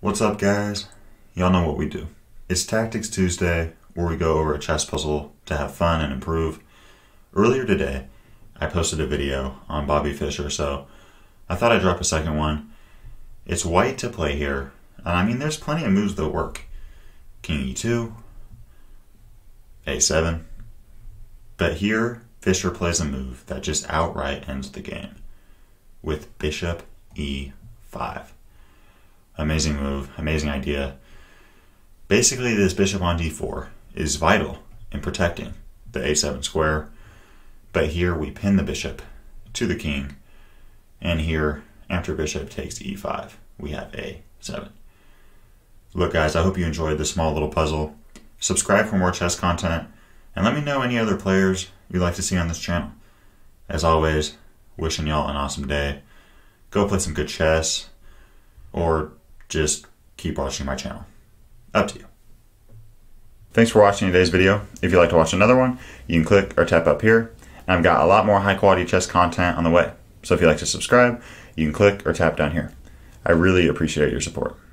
What's up, guys? Y'all know what we do. It's Tactics Tuesday, where we go over a chess puzzle to have fun and improve. Earlier today, I posted a video on Bobby Fischer, so I thought I'd drop a second one. It's white to play here. I mean, there's plenty of moves that work. King e2, a7. But here, Fischer plays a move that just outright ends the game with bishop e5. Amazing move, amazing idea. Basically, this bishop on d4 is vital in protecting the a7 square, but here we pin the bishop to the king, and here, after bishop takes e5, we have a7. Look, guys, I hope you enjoyed this small little puzzle. Subscribe for more chess content, and let me know any other players you'd like to see on this channel. As always, wishing y'all an awesome day. Go play some good chess, or just keep watching my channel. Up to you. Thanks for watching today's video. If you'd like to watch another one, you can click or tap up here. And I've got a lot more high quality chess content on the way. So if you'd like to subscribe, you can click or tap down here. I really appreciate your support.